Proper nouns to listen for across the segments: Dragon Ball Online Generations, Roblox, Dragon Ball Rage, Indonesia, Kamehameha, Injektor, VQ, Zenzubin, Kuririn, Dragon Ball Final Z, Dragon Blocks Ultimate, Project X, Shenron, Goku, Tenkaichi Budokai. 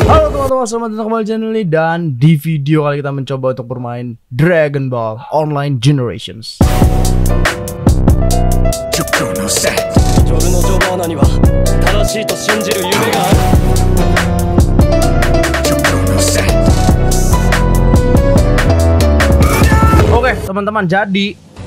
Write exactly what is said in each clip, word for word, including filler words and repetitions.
Halo teman-teman, selamat datang kembali di channel ini. Dan di video kali kita mencoba untuk bermain Dragon Ball Online Generations. Oke teman-teman, jadi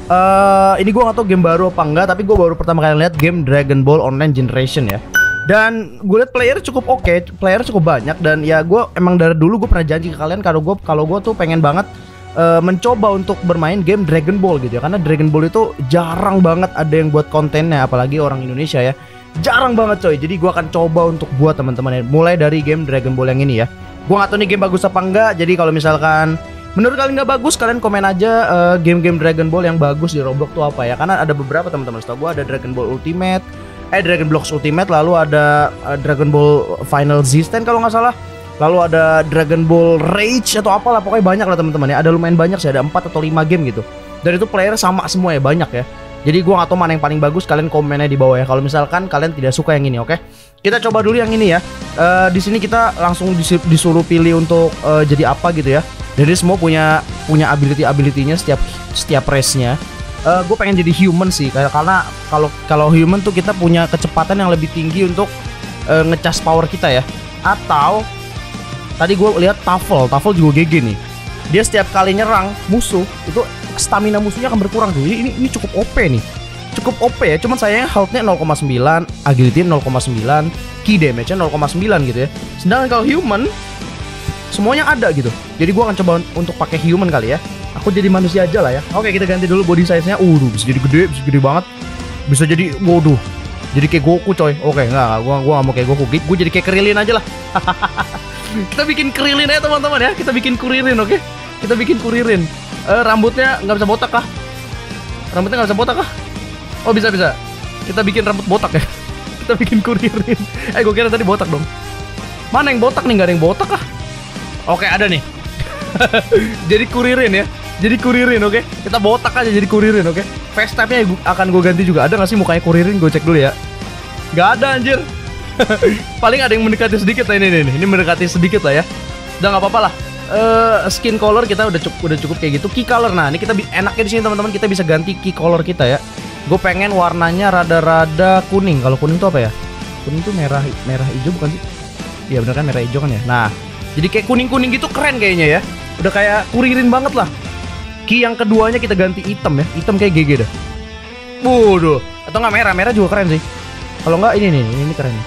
uh, ini gue gak tau game baru apa enggak, tapi gue baru pertama kali lihat game Dragon Ball Online Generation ya. Dan gue liat player cukup oke, okay, player cukup banyak. Dan ya gue emang dari dulu gue pernah janji ke kalian kalau gue kalau gue tuh pengen banget uh, mencoba untuk bermain game Dragon Ball gitu ya. Karena Dragon Ball itu jarang banget ada yang buat kontennya, apalagi orang Indonesia ya. Jarang banget coy, jadi gue akan coba untuk buat teman-teman ya. Mulai dari game Dragon Ball yang ini ya. Gue gak tau nih game bagus apa enggak, jadi kalau misalkan menurut kalian nggak bagus, kalian komen aja game-game uh, Dragon Ball yang bagus di Roblox tuh apa ya? Karena ada beberapa teman-teman. Setahu gue ada Dragon Ball Ultimate, eh Dragon Blocks Ultimate, lalu ada uh, Dragon Ball Final Z kalau nggak salah, lalu ada Dragon Ball Rage atau apalah, pokoknya banyak lah teman-teman ya. Ada lumayan banyak sih, ada empat atau lima game gitu. Dan itu player sama semua ya, banyak ya. Jadi gue nggak tahu mana yang paling bagus, kalian komennya di bawah ya. Kalau misalkan kalian tidak suka yang ini, oke? Okay? Kita coba dulu yang ini ya. Uh, di sini kita langsung disuruh pilih untuk uh, jadi apa gitu ya. Jadi semua punya punya ability-ability-nya setiap setiap race-nya. Uh, gue pengen jadi human sih, karena kalau kalau human tuh kita punya kecepatan yang lebih tinggi untuk uh, ngecas power kita ya. Atau tadi gue lihat Tafel, Tafel juga G G nih. Dia setiap kali nyerang musuh itu stamina musuhnya akan berkurang tuh. Jadi ini ini cukup O P nih. Cukup O P ya, cuman sayangnya health-nya nol koma sembilan, agility nol koma sembilan, key damage-nya nol koma sembilan gitu ya. Sedangkan kalau human semuanya ada gitu. Jadi gue akan coba untuk pakai human kali ya. Aku jadi manusia aja lah ya. Oke, kita ganti dulu body size-nya. Uh, bisa jadi gede, bisa gede banget. Bisa jadi, waduh, jadi kayak Goku coy. Oke, enggak, gue gua gak mau kayak Goku. Gue jadi kayak Kuririn aja lah. Kita bikin Kuririn ya teman-teman ya. Kita bikin Kuririn, oke? Okay? Kita bikin Kuririn. Uh, rambutnya nggak bisa botak kah? Rambutnya nggak bisa botak kah? Oh, bisa bisa. Kita bikin rambut botak ya. Kita bikin Kuririn. Eh, gue kira tadi botak dong. Mana yang botak nih? Nggak ada yang botak kah? Oke, ada nih. Jadi Kuririn ya. Jadi Kuririn, oke. Okay? Kita botak aja jadi Kuririn, oke. Okay? Face type-nya akan gue ganti juga. Ada gak sih mukanya Kuririn? Gue cek dulu ya. Gak ada anjir. Paling ada yang mendekati sedikit lah ini nih. Ini mendekati sedikit lah ya. Udah gak apa-apa lah. Uh, skin color kita udah cukup, udah cukup kayak gitu. Key color, nah ini kita enaknya di sini teman-teman, kita bisa ganti key color kita ya. Gue pengen warnanya rada-rada kuning. Kalau kuning tuh apa ya? Kuning tuh merah, merah hijau bukan sih? Iya bener kan merah hijau kan ya. Nah. Jadi kayak kuning-kuning gitu keren kayaknya ya. Udah kayak Kuririn banget lah. Ki yang keduanya kita ganti hitam ya. Hitam kayak G G dah. Waduh. Atau nggak merah. Merah juga keren sih. Kalau nggak ini nih. Ini, ini keren nih.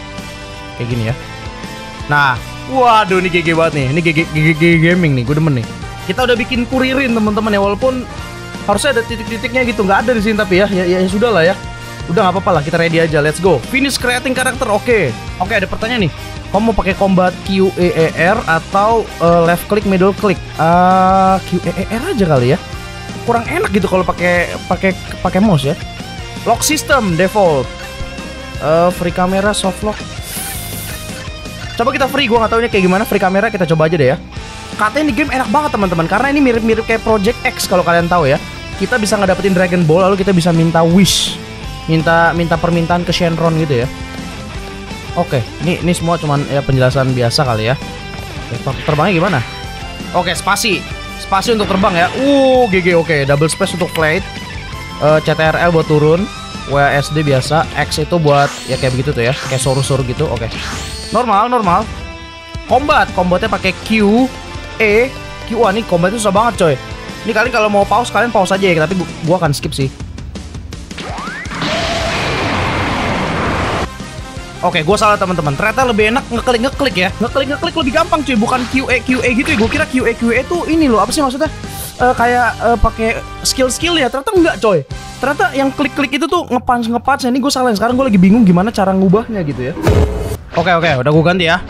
Kayak gini ya. Nah. Waduh ini G G banget nih. Ini G G, G G gaming nih. Gue demen nih. Kita udah bikin Kuririn teman-teman ya. Walaupun harusnya ada titik-titiknya gitu. Nggak ada di sini tapi ya. Ya, ya, ya sudah lah ya. Udah nggak apa-apa lah. Kita ready aja. Let's go. Finish creating karakter. Oke. Oke ada pertanyaan nih. Kamu mau pakai combat Q E E R atau uh, left click middle click? Uh, Q E E R aja kali ya. Kurang enak gitu kalau pakai pakai pakai mouse ya. Lock system default. Uh, free camera soft lock. Coba kita free, gua nggak tahu ini kayak gimana free camera, kita coba aja deh ya. Katanya ini game enak banget teman-teman karena ini mirip-mirip kayak Project X kalau kalian tahu ya. Kita bisa ngedapetin Dragon Ball lalu kita bisa minta wish. Minta minta permintaan ke Shenron gitu ya. Oke, ini ini semua cuman ya penjelasan biasa kali ya. Terbangnya gimana? Oke, spasi, spasi untuk terbang ya. Uh, G G oke. Double space untuk flight, uh, C T R L buat turun, W S D biasa, X itu buat ya kayak begitu tuh ya, kayak soru-soru gitu. Oke, normal normal. Combat, combatnya pakai Q, E, Q. Wah, ini combat itu susah banget coy. Ini kalian kalau mau pause kalian pause aja ya, tapi gua akan skip sih. Oke, gue salah teman-teman. Ternyata lebih enak ngeklik ngeklik ya. Ngeklik ngeklik lebih gampang cuy, bukan Q E Q E gitu ya. Gue kira Q E Q E tuh ini loh, apa sih maksudnya? Uh, kayak uh, pakai skill-skill ya. Ternyata enggak coy. Ternyata yang klik-klik itu tuh ngepunch ngepunch. Ini gue salah. Sekarang gue lagi bingung gimana cara ngubahnya gitu ya. Oke oke, udah gue ganti ya.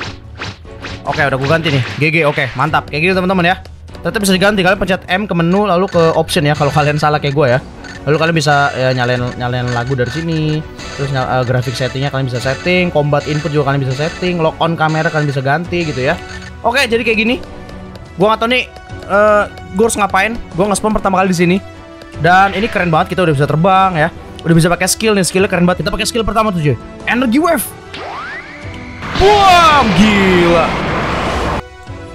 Oke, udah gue ganti nih. G G oke, mantap. Kayak gitu teman-teman ya. Ternyata bisa diganti. Kalian pencet M ke menu lalu ke option ya. Kalau kalian salah kayak gue ya. Lalu kalian bisa ya, nyalain nyalain lagu dari sini. Terus uh, grafik settingnya kalian bisa setting, combat input juga kalian bisa setting, lock on kamera kalian bisa ganti gitu ya. Oke, jadi kayak gini. Gua nggak tahu nih, uh, gue harus ngapain? Gue nge-spam pertama kali di sini. Dan ini keren banget, kita udah bisa terbang ya. Udah bisa pakai skill nih, skillnya keren banget. Kita pakai skill pertama tuh cuy. Energy wave. Wow, gila.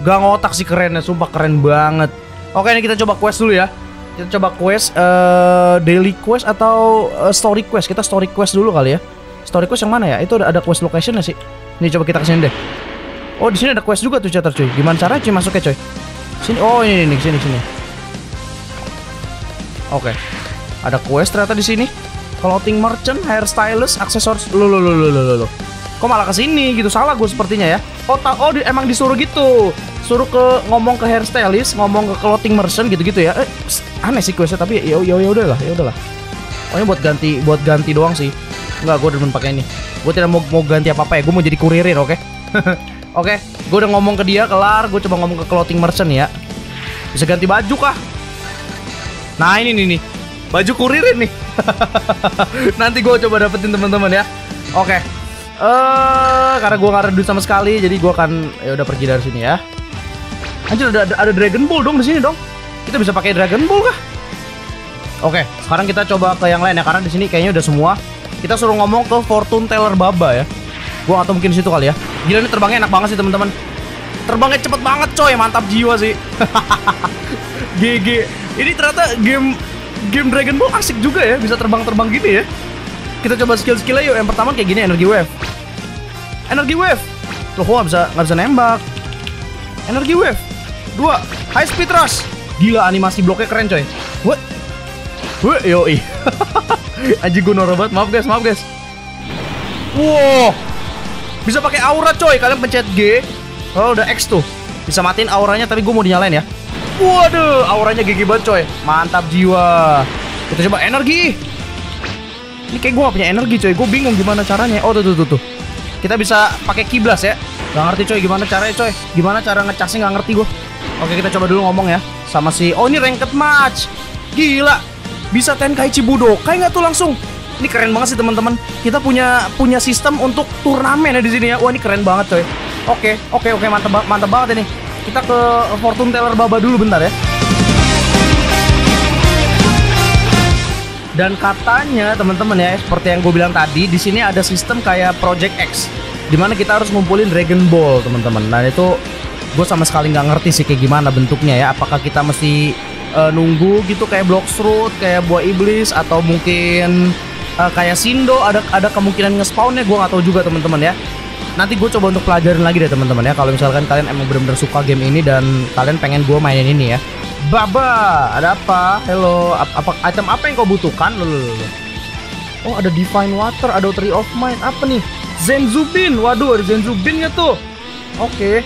Gak ngotak sih kerennya, sumpah keren banget. Oke, ini kita coba quest dulu ya. Kita coba quest, uh, daily quest atau uh, story quest. Kita story quest dulu kali ya. Story quest yang mana ya? Itu ada quest location-nya sih. Nih coba kita kesini deh. Oh, di sini ada quest juga tuh, chatter cuy. Gimana cara cuy masuknya coy? Sini. Oh, ini nih, sini sini. Oke. Ada quest ternyata di sini. Clothing merchant, hairstylist, aksesoris. Lo lo lo lo lo. Kok malah ke sini gitu? Salah gue sepertinya ya. Oh, oh di, emang disuruh gitu. Suruh ke ngomong ke hairstylist, ngomong ke clothing merchant gitu-gitu ya. Eh, pst, aneh sih questnya, tapi ya ya ya udahlah, ya udahlah. Pokoknya buat ganti buat ganti doang sih. Enggak, gue demen pakai ini. Gue tidak mau mau ganti apa-apa ya. Gue mau jadi kuririn, oke? Okay? Oke, okay, gue udah ngomong ke dia kelar, gue coba ngomong ke clothing merchant ya. Bisa ganti baju kah? Nah, ini nih nih. Baju kuririn nih. Nanti gue coba dapetin teman-teman ya. Oke. Okay. Eh, uh, karena gue gak ada duit sama sekali, jadi gue akan ya udah pergi dari sini ya. Anjir, ada, ada, ada Dragon Ball dong di sini dong. Kita bisa pakai Dragon Ball kah? Oke, okay, sekarang kita coba ke yang lain ya, karena di sini kayaknya udah semua. Kita suruh ngomong ke Fortune Teller Baba ya. Gue atau mungkin situ kali ya. Gila, ini terbangnya enak banget sih teman-teman. Terbangnya cepet banget coy, mantap jiwa sih. G G. Ini ternyata game game Dragon Ball asik juga ya, bisa terbang-terbang gini ya. Kita coba skill-skillnya yuk. Yang pertama kayak gini, energy wave. Energy wave. Loh, gua bisa nggak bisa nembak. Energy wave. Dua, high speed rush. Gila, animasi bloknya keren coy. What? Wah, yoi. Aji gue norak banget. Maaf guys, maaf guys. Wow. Bisa pakai aura coy. Kalian pencet G. Kalau oh, udah X tuh. Bisa matiin auranya, tapi gue mau dinyalain ya. Waduh, auranya gigi banget coy. Mantap jiwa. Kita coba energi. Ini kayak gue gak punya energi coy, gue bingung gimana caranya. Oh tuh tuh tuh tuh. Kita bisa pakai kiblas ya. Gak ngerti coy gimana caranya coy. Gimana cara ngecasnya gak ngerti gue. Oke, kita coba dulu ngomong ya sama si. Oh, ini ranked match. Gila. Bisa Tenkaichi Budokai gak tuh langsung. Ini keren banget sih teman-teman. Kita punya punya sistem untuk turnamen ya di sini ya. Wah, ini keren banget coy. Oke, oke, oke, mantap mantap banget ini. Kita ke Fortune Teller Baba dulu bentar ya. Dan katanya teman-teman ya, seperti yang gue bilang tadi, di sini ada sistem kayak Project X, dimana kita harus ngumpulin Dragon Ball teman-teman. Nah itu gue sama sekali nggak ngerti sih kayak gimana bentuknya ya. Apakah kita mesti uh, nunggu gitu kayak Blox Root, kayak buah iblis, atau mungkin uh, kayak Shindo? Ada ada kemungkinan nge-spawnnya, gue nggak tahu juga teman-teman ya. Nanti gue coba untuk pelajarin lagi deh teman-teman ya. Kalau misalkan kalian emang benar-benar suka game ini dan kalian pengen gue mainin ini ya. Baba, ada apa? Hello, apa item apa yang kau butuhkan? Loh, loh, loh. Oh, ada Divine Water, ada Tree of Mind. Apa nih? Zenzubin. Waduh, ada Zenzubinnya tuh. Oke.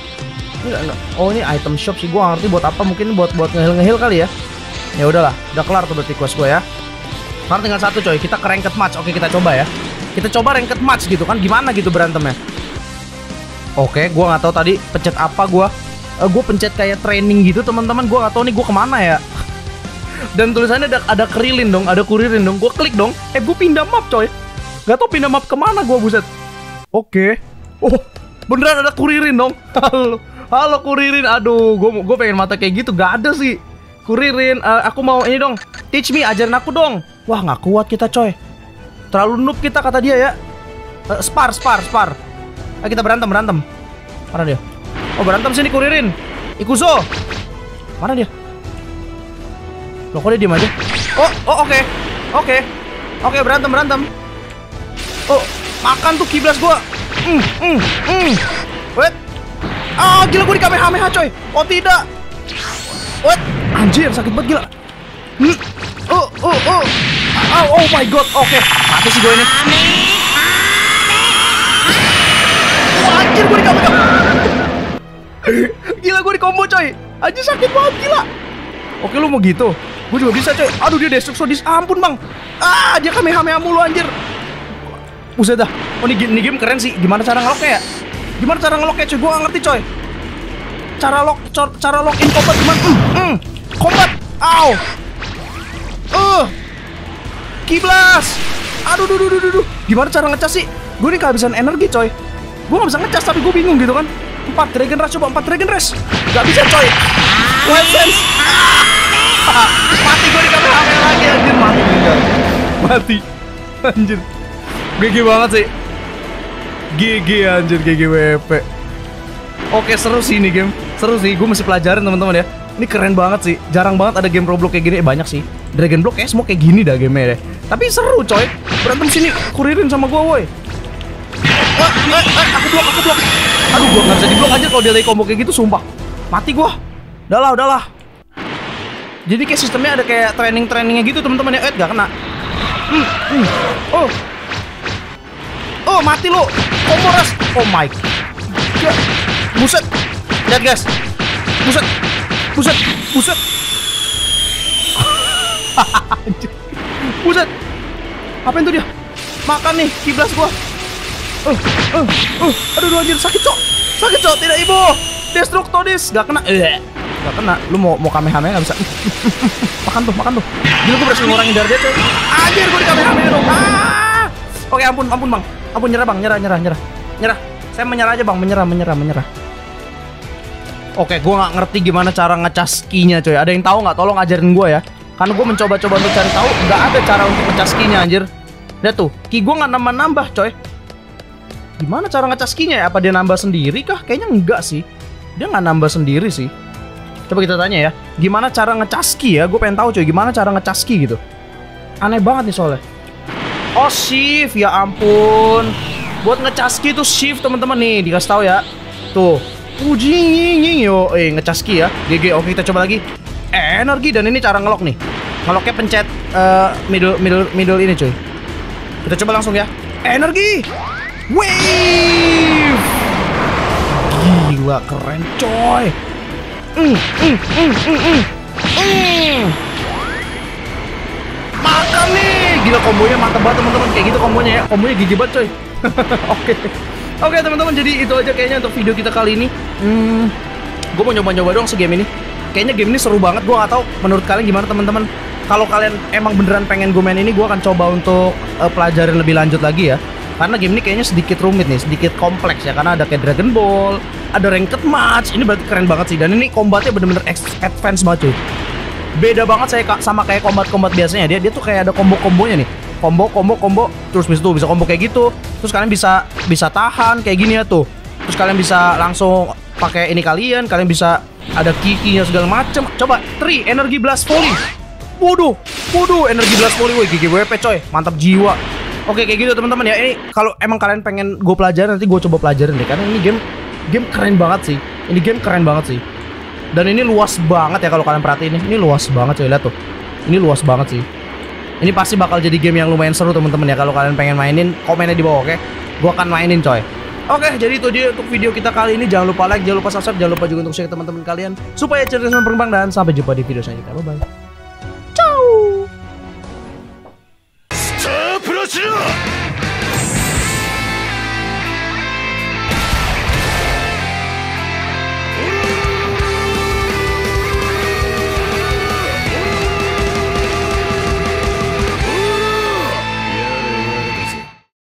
Okay. Oh, ini item shop sih. Gua ngerti buat apa? Mungkin buat buat ngehil-ngehil kali ya. Ya udahlah, udah kelar tuh berarti quest gue ya. Sekarang tinggal satu coy. Kita ke ranked match. Oke, okay, kita coba ya. Kita coba ranked match gitu kan. Gimana gitu berantemnya? Oke, okay, gua nggak tahu tadi pencet apa gua. Uh, gue pencet kayak training gitu teman-teman, gue gak tau nih gue kemana ya. Dan tulisannya ada ada Kuririn dong, ada Kuririn dong. Gue klik dong. Eh, gue pindah map coy. Gak tau pindah map kemana gue, buset. Oke. Okay. Oh, beneran ada Kuririn dong. Halo, halo Kuririn. Aduh, gue gue pengen mata kayak gitu. Gak ada sih. Kuririn, uh, aku mau ini dong. Teach me, ajarin aku dong. Wah, nggak kuat kita coy. Terlalu noob kita kata dia ya. Uh, spar, spar, spar. Ayo kita berantem, berantem. Mana dia? Oh, berantem sini Kuririn. Ikuzo. Mana dia? Loh, kok dia diem aja? Oh, oh oke. Okay. Oke. Okay. Oke, okay, berantem, berantem. Oh, makan tuh kiblas gua. Mm, mm, mm. Wait. Ah, oh, gila gua di Kamehameha coy. Oh, tidak. Wait. Anjir, sakit banget gila. Mm. Oh, oh, oh. Oh, oh my god. Oke. Okay. Mati sih gua ini. Anjir, gua di Kamehameha. Gila, gue di combo coy. Aja sakit banget gila. Oke, lu mau gitu? Gue juga bisa coy. Aduh, dia destruction dis. Ampun bang. Ah, dia Kamehameha mulu anjir. Buset dah. Oh, ini game, ini game keren sih. Gimana cara ngeloknya ya? Gimana cara ngeloknya coy? Gue gak ngerti coy. Cara lock, cara, cara lock in combat gimana? Mm, mm. Combat. Au. Uh. Kiblas. Aduh, duh, duh, duh, duh. Gimana cara ngecas sih? Gue ini kehabisan energi coy. Gue gak bisa ngecas, tapi gue bingung gitu kan. Empat Dragon Rush, coba empat Dragon Rush. Gak bisa coy. Wild Sense. Ah, mati gue di Kamehameha lagi anjir. Mati Mati Anjir, G G banget sih. G G anjir, G G W P. Oke, seru sih ini game. Seru sih, gue masih pelajarin teman-teman ya. Ini keren banget sih, jarang banget ada game Roblox kayak gini. Eh, banyak sih Dragon Block S, mau kayak gini dah gamenya deh. Tapi seru coy, berantem sini. Kuririn sama gue woi. Ah, ah, ah, aku blok, aku blok. Aduh, gue gak bisa diblok aja kalau dia lagi combo kayak gitu, sumpah. Mati gue. Udahlah, udahlah. Jadi kayak sistemnya ada kayak training-trainingnya gitu teman-teman ya. Eh, gak kena. Hmm, hmm. Oh. Oh, mati lo. Combo ras. Oh my God. Buset. Lihat guys. Buset. Buset, buset, buset, apain tuh dia? Makan nih, kiblas gua. Uh, uh, uh, aduh, aduh anjir, sakit cok, sakit cok, tidak ibu, destructodis, gak kena, eh, gak kena, lu mau mau Kamehameha gak bisa. Makan tuh, makan tuh. Gila gua berhasil ngurangin darah dia coy. Anjir gua di Kamehameha dong. Ah! Oke ampun, ampun bang, ampun nyerah bang, nyerah, nyerah, nyerah, nyerah. Saya menyerah aja bang, menyerah, menyerah, menyerah. Oke, gue gak ngerti gimana cara ngecas key-nya coy. Ada yang tahu gak? Tolong ajarin gue ya. Karena gue mencoba-coba untuk cari tahu, gak ada cara untuk ngecas key-nya anjir. Lihat tuh, key gue gak nambah-nambah coy. Gimana cara ngecas key-nya ya? Apa dia nambah sendiri kah? Kayaknya enggak sih. Dia gak nambah sendiri sih. Coba kita tanya ya, gimana cara ngecas key ya? Gue pengen tahu coy, gimana cara ngecas key gitu. Aneh banget nih soalnya. Oh shift, ya ampun. Buat ngecas key tuh shift teman-teman nih, dikasih tahu ya. Tuh Ujing yo, eh ngecaski ya, G G. Oke kita coba lagi. Energi dan ini cara ngelok nih. Ngeloknya pencet uh, middle middle middle ini cuy. Kita coba langsung ya. Energi, wave. Gila keren coy. Mm, mm, mm, mm, mm. Mm. Makan nih. Gila kombonya mantep banget teman-teman. Kayak gitu kombonya ya. Kombonya gigih banget coy. Oke. Oke okay, teman-teman, jadi itu aja kayaknya untuk video kita kali ini. Hmm, gue mau nyoba-nyoba doang se-game ini. Kayaknya game ini seru banget, gue gak tahu menurut kalian gimana teman-teman. Kalau kalian emang beneran pengen gue main ini, gue akan coba untuk uh, pelajarin lebih lanjut lagi ya. Karena game ini kayaknya sedikit rumit nih, sedikit kompleks ya. Karena ada kayak Dragon Ball, ada ranked match. Ini berarti keren banget sih, dan ini kombatnya bener-bener advance banget cuy. Beda banget saya sama kayak kombat-kombat biasanya. Dia dia tuh kayak ada combo-kombonya nih. Combo, combo, combo, terus bis itu bisa combo kayak gitu. Terus kalian bisa bisa tahan kayak gini ya tuh. Terus kalian bisa langsung pakai ini kalian. Kalian bisa ada kikinya segala macem. Coba tri energi blast volley. Waduh, waduh energi blast volley, woi gigi W P coy, mantap jiwa. Oke kayak gitu teman-teman ya. Ini kalau emang kalian pengen gue pelajarin, nanti gue coba pelajarin deh. Karena ini game game keren banget sih. Ini game keren banget sih. Dan ini luas banget ya kalau kalian perhatiin. Ini luas banget coy, lihat tuh. Ini luas banget sih. Ini pasti bakal jadi game yang lumayan seru teman-teman ya. Kalau kalian pengen mainin, komennya di bawah oke. Okay? Gua akan mainin coy. Oke, okay, jadi itu dia untuk video kita kali ini. Jangan lupa like, jangan lupa subscribe, jangan lupa juga untuk share ke teman-teman kalian supaya cerita sama berkembang, dan sampai jumpa di video selanjutnya. Bye bye. Ciao.